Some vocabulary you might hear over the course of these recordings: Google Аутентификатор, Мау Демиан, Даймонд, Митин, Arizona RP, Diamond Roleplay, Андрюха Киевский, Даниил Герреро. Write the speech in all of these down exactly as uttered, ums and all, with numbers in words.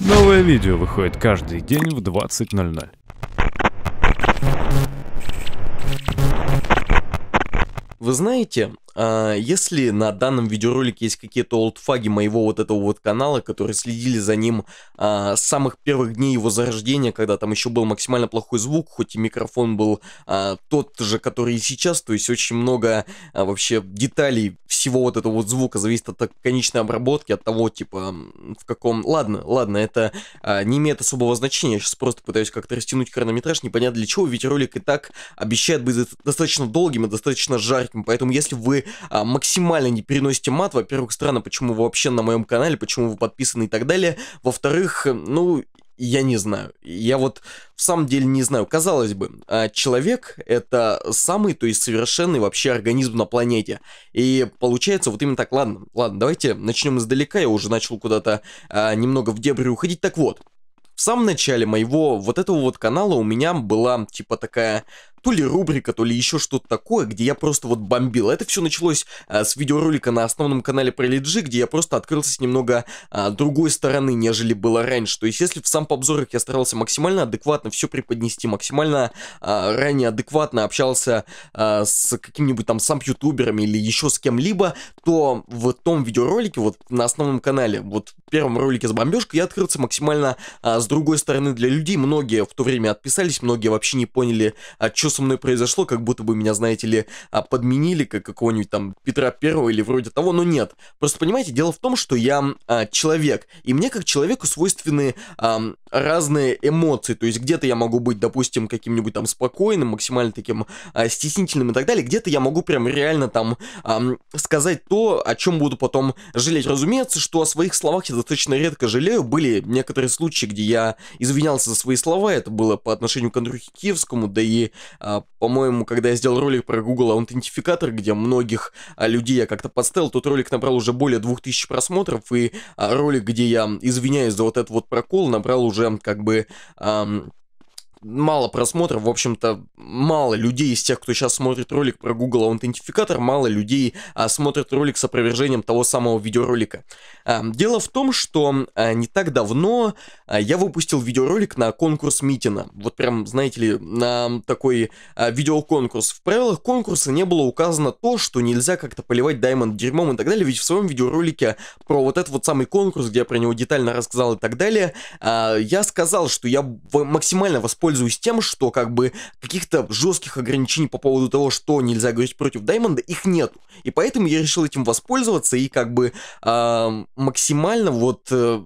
Новое видео выходит каждый день в двадцать ноль ноль. Вы знаете, если на данном видеоролике есть какие-то олдфаги моего вот этого вот канала, которые следили за ним с самых первых дней его зарождения, когда там еще был максимально плохой звук, хоть и микрофон был тот же, который и сейчас, то есть очень много вообще деталей всего вот этого вот звука зависит от конечной обработки, от того, типа, в каком... Ладно, ладно, это не имеет особого значения, я сейчас просто пытаюсь как-то растянуть хронометраж, непонятно для чего, ведь ролик и так обещает быть достаточно долгим и достаточно жарким, поэтому если вы максимально не переносите мат, во-первых, странно, почему вы вообще на моем канале, почему вы подписаны и так далее, во-вторых, ну... Я не знаю. Я вот в самом деле не знаю. Казалось бы, человек — это самый, то есть совершенный вообще организм на планете. И получается вот именно так. Ладно, ладно, давайте начнем издалека. Я уже начал куда-то а, немного в дебри уходить. Так вот, в самом начале моего вот этого вот канала у меня была типа такая... То ли рубрика, то ли еще что-то такое, где я просто вот бомбил. Это все началось а, с видеоролика на основном канале про эл ди джи, где я просто открылся с немного а, другой стороны, нежели было раньше. То есть, если в сампобзорах я старался максимально адекватно все преподнести, максимально а, ранее адекватно общался а, с каким-нибудь там самп-ютуберами или еще с кем-либо, то в том видеоролике, вот на основном канале, вот в первом ролике с бомбежкой, я открылся максимально а, с другой стороны для людей. Многие в то время отписались, многие вообще не поняли, а, что со мной произошло, как будто бы меня, знаете ли, подменили, как какого-нибудь там Петра Первого или вроде того, но нет. Просто понимаете, дело в том, что я а, человек, и мне как человеку свойственны а, разные эмоции, то есть где-то я могу быть, допустим, каким-нибудь там спокойным, максимально таким а, стеснительным и так далее, где-то я могу прям реально там а, сказать то, о чем буду потом жалеть. Разумеется, что о своих словах я достаточно редко жалею, были некоторые случаи, где я извинялся за свои слова, это было по отношению к Андрюхе Киевскому, да и Uh, по-моему, когда я сделал ролик про Google Аутентификатор, где многих uh, людей я как-то подставил, тот ролик набрал уже более двух тысяч просмотров, и uh, ролик, где я извиняюсь за вот этот вот прокол, набрал уже как бы... Um... мало просмотров, в общем-то, мало людей из тех, кто сейчас смотрит ролик про Google Аутентификатор, мало людей а, смотрят ролик с опровержением того самого видеоролика. А, дело в том, что а, не так давно а, я выпустил видеоролик на конкурс Митина. Вот прям, знаете ли, на такой а, видеоконкурс. В правилах конкурса не было указано то, что нельзя как-то поливать Даймонд дерьмом и так далее, ведь в своем видеоролике про вот этот вот самый конкурс, где я про него детально рассказал и так далее, а, я сказал, что я максимально воспользовался пользуюсь тем, что как бы каких-то жестких ограничений по поводу того, что нельзя говорить против Даймонда, их нет. И поэтому я решил этим воспользоваться и как бы э, максимально вот... Э...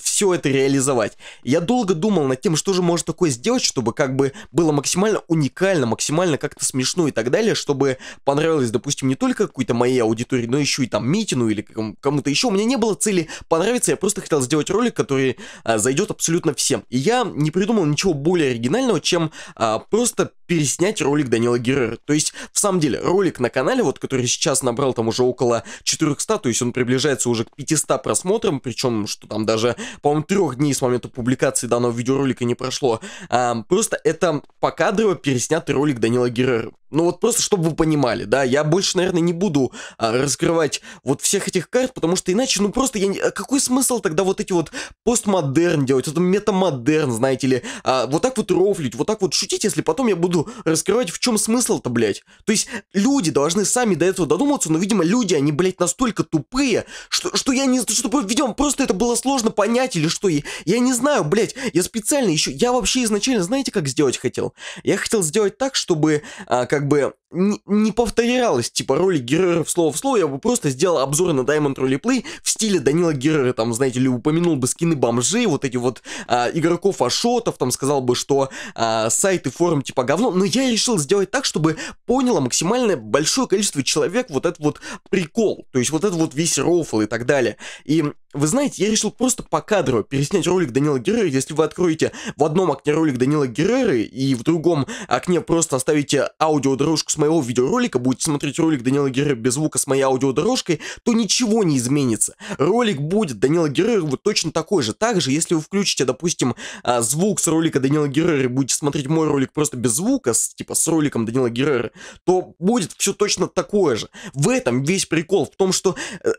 все это реализовать. Я долго думал над тем, что же может такое сделать, чтобы как бы было максимально уникально, максимально как-то смешно и так далее, чтобы понравилось, допустим, не только какой-то моей аудитории, но еще и там Митину или кому-то еще. У меня не было цели понравиться, я просто хотел сделать ролик, который а, зайдет абсолютно всем. И я не придумал ничего более оригинального, чем а, просто переснять ролик Даниила Герреро. То есть, в самом деле, ролик на канале, вот, который сейчас набрал там уже около четырёхсот, то есть он приближается уже к пятистам просмотрам, причем, что там даже по-моему, трех дней с момента публикации данного видеоролика не прошло. А, просто это покадрово переснятый ролик Даниила Герреро. Ну вот просто, чтобы вы понимали, да, я больше, наверное, не буду а, раскрывать вот всех этих карт, потому что иначе, ну просто, я не... какой смысл тогда вот эти вот постмодерн делать, это метамодерн, знаете ли, а, вот так вот рофлить, вот так вот шутить, если потом я буду раскрывать, в чем смысл-то, блядь. То есть люди должны сами до этого додуматься, но, видимо, люди, они, блядь, настолько тупые, что, что я не знаю, что, видимо, просто это было сложно понять или что, я, я не знаю, блядь, я специально еще, я вообще изначально, знаете, как сделать хотел? Я хотел сделать так, чтобы, а, как Как бы не, не повторялось, типа, ролик Герреро слово в слово, я бы просто сделал обзор на Diamond Roleplay в стиле Данила Герреро, там, знаете ли, упомянул бы скины бомжей, вот эти вот а, игроков ашотов, там, сказал бы, что а, сайты, форум, типа, говно, но я решил сделать так, чтобы поняло максимально большое количество человек вот этот вот прикол, то есть вот этот вот весь рофл и так далее, и... Вы знаете, я решил просто покадрово переснять ролик Даниила Герреро. Если вы откроете в одном окне ролик Даниила Герреро и в другом окне просто оставите аудиодорожку с моего видеоролика, будете смотреть ролик Даниила Герреро без звука с моей аудиодорожкой, то ничего не изменится. Ролик будет Даниила Герреро вот точно такой же. Также, если вы включите, допустим, звук с ролика Даниила Герреро и будете смотреть мой ролик просто без звука, с, типа с роликом Даниила Герреро, то будет все точно такое же. В этом весь прикол, в том, что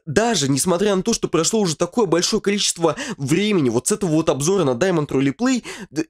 даже несмотря на то, что прошло уже такое такое большое количество времени вот с этого вот обзора на Diamond Roleplay.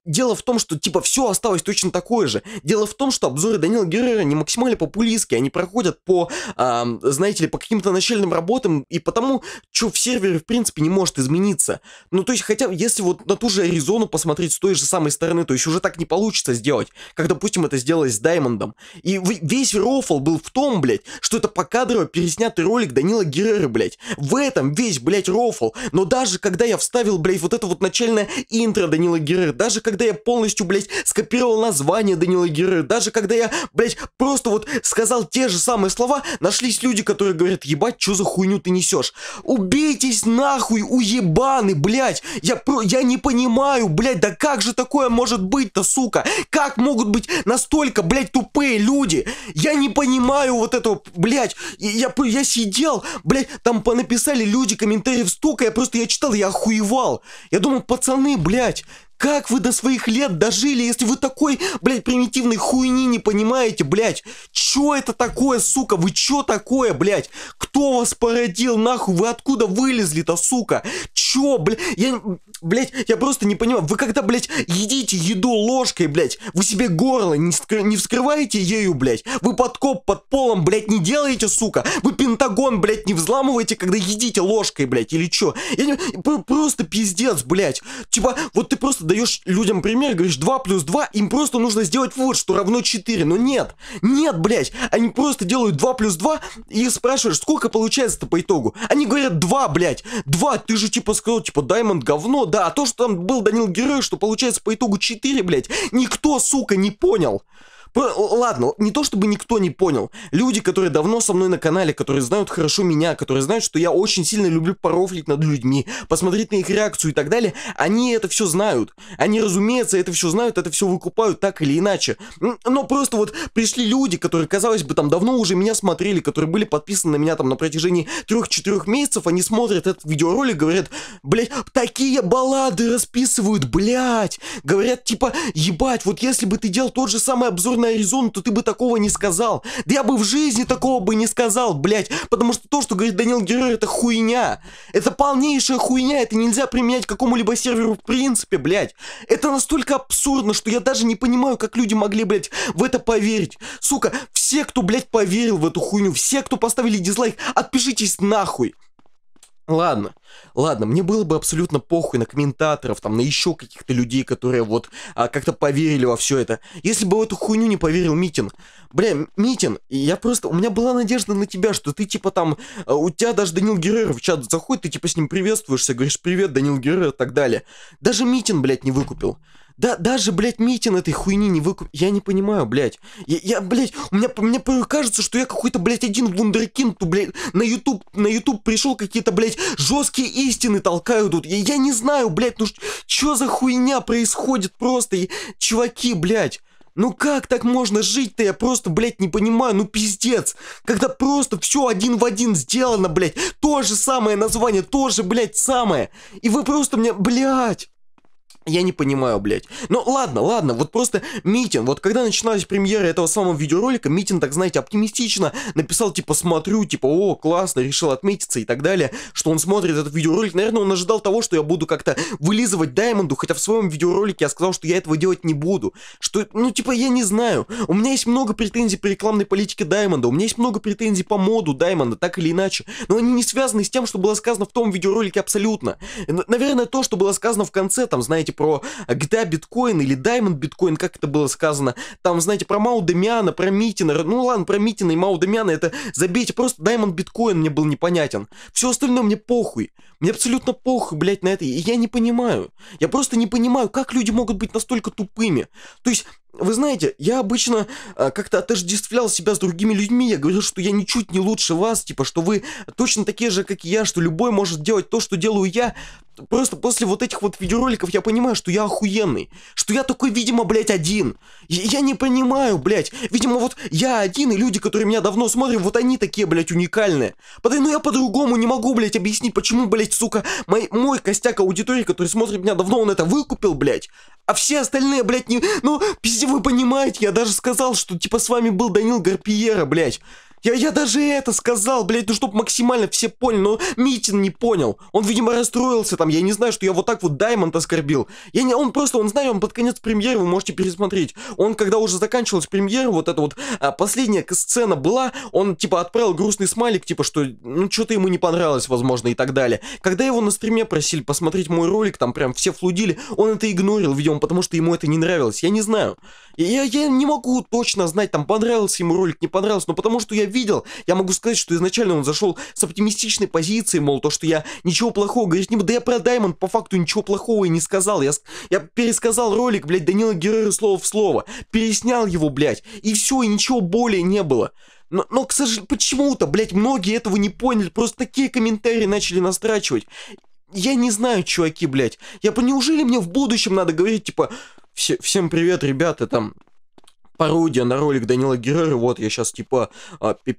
Дело в том, что типа все осталось точно такое же. Дело в том, что обзоры Даниила Герреро не максимально популистские, они проходят по, а, знаете ли, по каким-то начальным работам, и потому, что в сервере в принципе не может измениться. Ну то есть, хотя, если вот на ту же Аризону посмотреть с той же самой стороны, то есть уже так не получится сделать, как, допустим, это сделалось с Даймондом. И весь рофл был в том, блядь, что это покадрово переснятый ролик Даниила Герреро, блядь. В этом весь, блядь, рофл. Но даже когда я вставил, блядь, вот это вот начальное интро Даниила Герреро, даже когда я полностью, блядь, скопировал название Даниила Герреро, даже когда я, блядь, просто вот сказал те же самые слова, нашлись люди, которые говорят: ебать, что за хуйню ты несешь? Убейтесь нахуй, уебаны, блядь. Я, про... я не понимаю, блядь, да как же такое может быть-то, сука? Как могут быть настолько, блядь, тупые люди? Я не понимаю вот этого, блядь. Я, я, я сидел, блядь, там понаписали люди комментариев столько, я просто, я читал, я охуевал. Я думал, пацаны, блядь, как вы до своих лет дожили, если вы такой, блядь, примитивной хуйни не понимаете, блядь? Чё это такое, сука? Вы чё такое, блядь? Кто вас породил, нахуй? Вы откуда вылезли-то, сука? Чё, блядь? Я, блядь, я просто не понимаю. Вы когда, блядь, едите еду ложкой, блядь, вы себе горло не, вскр... не вскрываете ею, блядь? Вы подкоп под полом, блядь, не делаете, сука? Вы Пентагон, блядь, не взламываете, когда едите ложкой, блядь, или чё? Я не... Просто пиздец, блядь. Типа, вот ты просто даешь людям пример, говоришь два плюс два, им просто нужно сделать вот, что равно четыре, но нет, нет, блядь, они просто делают два плюс два, и спрашиваешь, сколько получается-то по итогу, они говорят два, блядь, два, ты же типа сказал, типа, Даймонд говно, да, а то, что там был Даниил Герреро, что получается по итогу четыре, блядь, никто, сука, не понял. Ладно, не то чтобы никто не понял. Люди, которые давно со мной на канале, которые знают хорошо меня, которые знают, что я очень сильно люблю порофлить над людьми, посмотреть на их реакцию и так далее, они это все знают. Они, разумеется, это все знают, это все выкупают так или иначе. Но просто вот пришли люди, которые, казалось бы, там давно уже меня смотрели, которые были подписаны на меня там на протяжении трех-четырех месяцев, они смотрят этот видеоролик, говорят, блять, такие баллады расписывают, блять. Говорят, типа, ебать, вот если бы ты делал тот же самый обзор на Аризону, то ты бы такого не сказал. Да я бы в жизни такого бы не сказал, блять, потому что то, что говорит Даниил Герреро, это хуйня. Это полнейшая хуйня, это нельзя применять к какому-либо серверу в принципе, блять. Это настолько абсурдно, что я даже не понимаю, как люди могли, блять, в это поверить. Сука, все, кто, блять, поверил в эту хуйню, все, кто поставили дизлайк, отпишитесь нахуй. Ладно, ладно, мне было бы абсолютно похуй на комментаторов, там, на еще каких-то людей, которые вот а, как-то поверили во все это. Если бы в эту хуйню не поверил Митин. Бля, Митин, я просто, у меня была надежда на тебя, что ты типа там, у тебя даже Даниил Герреро в чат заходит, ты типа с ним приветствуешься, говоришь, привет, Даниил Герреро, и так далее. Даже Митин, блядь, не выкупил. Да, даже, блядь, Митин этой хуйни не выкуп... Я не понимаю, блядь. Я, я блядь, у меня, мне кажется, что я какой-то, блядь, один вундеркинд, блядь, на YouTube, на YouTube пришел, какие-то, блядь, жесткие истины толкают тут. Я, я не знаю, блядь, ну что за хуйня происходит просто, и, чуваки, блядь. Ну как так можно жить-то, я просто, блядь, не понимаю, ну пиздец. Когда просто все один в один сделано, блядь, то же самое название, то же, блядь, самое. И вы просто мне, блядь. Я не понимаю, блядь. Ну ладно, ладно, вот просто Митин, вот когда начиналась премьера этого самого видеоролика, Митин, так знаете, оптимистично написал, типа, смотрю, типа, о, классно, решил отметиться и так далее, что он смотрит этот видеоролик. Наверное, он ожидал того, что я буду как-то вылизывать Даймонду, хотя в своем видеоролике я сказал, что я этого делать не буду. Что, ну, типа, я не знаю. У меня есть много претензий по рекламной политике Даймонда, у меня есть много претензий по моду Даймонда, так или иначе. Но они не связаны с тем, что было сказано в том видеоролике абсолютно. Наверное, то, что было сказано в конце, там, знаете, про джи ти эй биткоин или Diamond биткоин, как это было сказано, там, знаете, про Мау Демиана, про Митина, ну ладно, про Митина и Мау Демиана, это забейте, просто Diamond биткоин мне был непонятен, все остальное мне похуй, мне абсолютно похуй, блять, на это, и я не понимаю, я просто не понимаю, как люди могут быть настолько тупыми, то есть... Вы знаете, я обычно а, как-то отождествлял себя с другими людьми, я говорил, что я ничуть не лучше вас, типа, что вы точно такие же, как и я, что любой может делать то, что делаю я. Просто после вот этих вот видеороликов я понимаю, что я охуенный, что я такой, видимо, блядь, один. Я, я не понимаю, блядь, видимо, вот я один, и люди, которые меня давно смотрят, вот они такие, блядь, уникальные. Потому ну я по-другому не могу, блядь, объяснить, почему, блядь, сука, мой, мой костяк аудитории, который смотрит меня давно, он это выкупил, блядь, а все остальные, блядь, не... Ну, пиздец. Вы понимаете, я даже сказал, что типа с вами был Даниил Герреро, блядь. Я, я даже это сказал, блядь, ну чтобы максимально все поняли, но Митин не понял. Он, видимо, расстроился там, я не знаю, что я вот так вот Даймонд оскорбил. Я не, он просто, он знает, он под конец премьеры, вы можете пересмотреть. Он, когда уже заканчивалась премьера, вот эта вот а, последняя сцена была, он, типа, отправил грустный смайлик, типа, что, ну, что-то ему не понравилось, возможно, и так далее. Когда его на стриме просили посмотреть мой ролик, там прям все флудили, он это игнорил, видимо, потому что ему это не нравилось, я не знаю. Я, я не могу точно знать, там, понравился ему ролик, не понравился, но потому что я видел, я могу сказать, что изначально он зашел с оптимистичной позиции, мол, то, что я ничего плохого говорить не буду, да я про Даймонд по факту ничего плохого и не сказал, я, я пересказал ролик, блядь, Даниила Герреро слово в слово, переснял его, блядь, и все, и ничего более не было. Но, но к сожалению, почему-то, блядь, многие этого не поняли, просто такие комментарии начали настрачивать. Я не знаю, чуваки, блядь, я, неужели мне в будущем надо говорить, типа, всем привет, ребята, там... пародия на ролик Даниила Герреро, вот я сейчас, типа,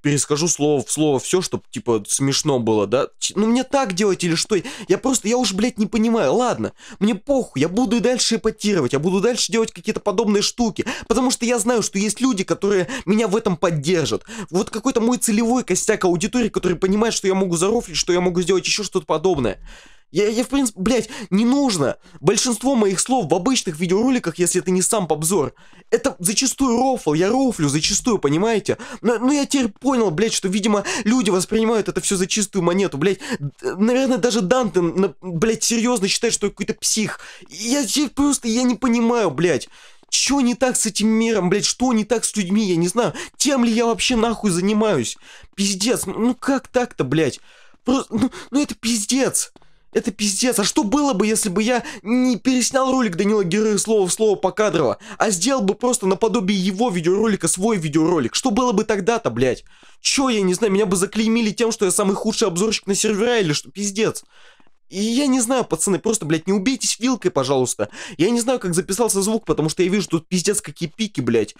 перескажу слово в слово все, чтобы, типа, смешно было, да? Ну, мне так делать или что? Я просто, я уж, блядь, не понимаю, ладно, мне похуй, я буду и дальше эпатировать, я буду дальше делать какие-то подобные штуки, потому что я знаю, что есть люди, которые меня в этом поддержат. Вот какой-то мой целевой костяк аудитории, который понимает, что я могу зарофлить, что я могу сделать еще что-то подобное. Я, я, в принципе, блядь, не нужно. Большинство моих слов в обычных видеороликах, если это не сам обзор, это зачастую рофл, я рофлю зачастую, понимаете? Но, но я теперь понял, блядь, что, видимо, люди воспринимают это все за чистую монету, блядь. Наверное, даже Данте, блядь, серьезно считает, что я какой-то псих. Я теперь просто, я не понимаю, блядь. Чё не так с этим миром, блядь, что не так с людьми, я не знаю. Тем ли я вообще нахуй занимаюсь? Пиздец, ну как так-то, блядь? Просто, ну, ну это пиздец. Это пиздец, а что было бы, если бы я не переснял ролик Даниила Герреро слово в слово покадрово, а сделал бы просто наподобие его видеоролика свой видеоролик? Что было бы тогда-то, блядь? Чё, я не знаю, меня бы заклеймили тем, что я самый худший обзорщик на сервера или что? Пиздец. И я не знаю, пацаны, просто, блядь, не убейтесь вилкой, пожалуйста. Я не знаю, как записался звук, потому что я вижу, тут пиздец какие пики, блядь.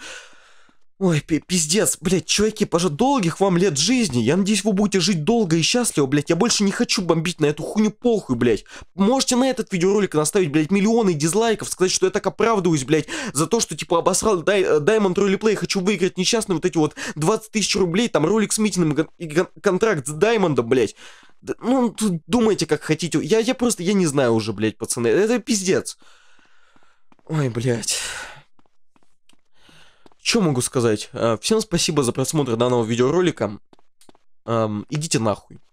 Ой, пиздец, блядь, чуваки, пожалуйста, долгих вам лет жизни, я надеюсь, вы будете жить долго и счастливо, блядь, я больше не хочу бомбить на эту хуйню, похуй, блядь. Можете на этот видеоролик наставить, блядь, миллионы дизлайков, сказать, что я так оправдываюсь, блядь, за то, что, типа, обосрал Diamond Roleplay, хочу выиграть несчастные вот эти вот двадцать тысяч рублей, там, ролик с Митиным и контракт с Даймондом, блядь. Ну, думайте, как хотите, я, я просто, я не знаю уже, блядь, пацаны, это пиздец. Ой, блядь. Что могу сказать? Всем спасибо за просмотр данного видеоролика. Эм, идите нахуй.